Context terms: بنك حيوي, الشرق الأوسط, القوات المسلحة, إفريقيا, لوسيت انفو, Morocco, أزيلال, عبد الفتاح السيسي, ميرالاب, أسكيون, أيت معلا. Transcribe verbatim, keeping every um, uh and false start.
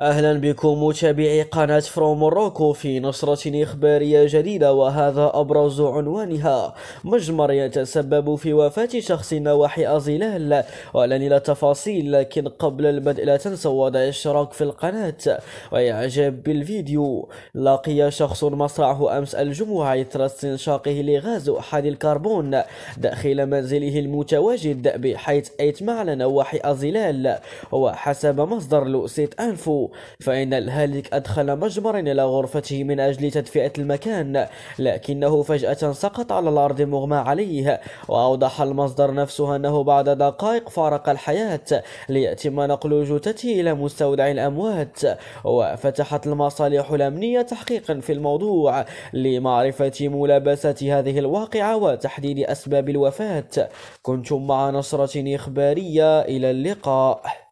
اهلا بكم متابعي قناة فروم موروكو في نشرة اخبارية جديدة، وهذا ابرز عنوانها: مجمر يتسبب في وفاة شخص نواحي أزيلال. ولن الى التفاصيل، لكن قبل البدء لا تنسوا وضع الاشتراك في القناة واعجاب بالفيديو. لقي شخص مصرعه امس الجمعة اثر استنشاقه لغاز احاد الكربون داخل منزله المتواجد بحيث أيت معلا نواحي أزيلال، وحسب مصدر لوسيت انفو فإن الهالك أدخل مجمرا إلى غرفته من أجل تدفئة المكان، لكنه فجأة سقط على الأرض مغمى عليه. وأوضح المصدر نفسه أنه بعد دقائق فارق الحياة ليتم نقل جثته إلى مستودع الأموات. وفتحت المصالح الأمنية تحقيقا في الموضوع لمعرفة ملابسات هذه الواقعة وتحديد أسباب الوفاة. كنتم مع نشرة إخبارية، إلى اللقاء.